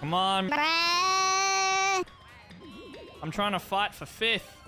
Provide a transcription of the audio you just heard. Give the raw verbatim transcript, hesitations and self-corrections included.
Come on. I'm trying to fight for fifth.